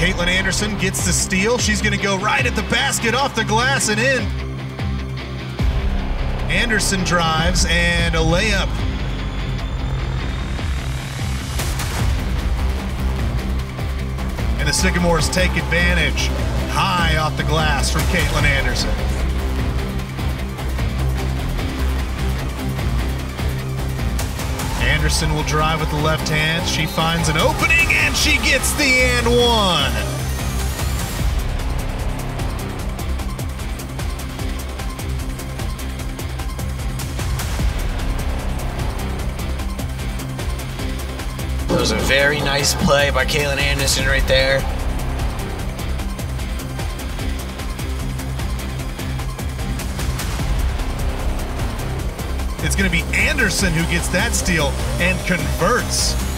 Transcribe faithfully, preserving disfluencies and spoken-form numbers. Caitlin Anderson gets the steal. She's going to go right at the basket, off the glass and in. Anderson drives and a layup. And the Sycamores take advantage. High off the glass from Caitlin Anderson. Anderson will drive with the left hand. She finds an opening and she gets the and one. That was a very nice play by Caitlin Anderson right there. It's going to be Anderson who gets that steal and converts.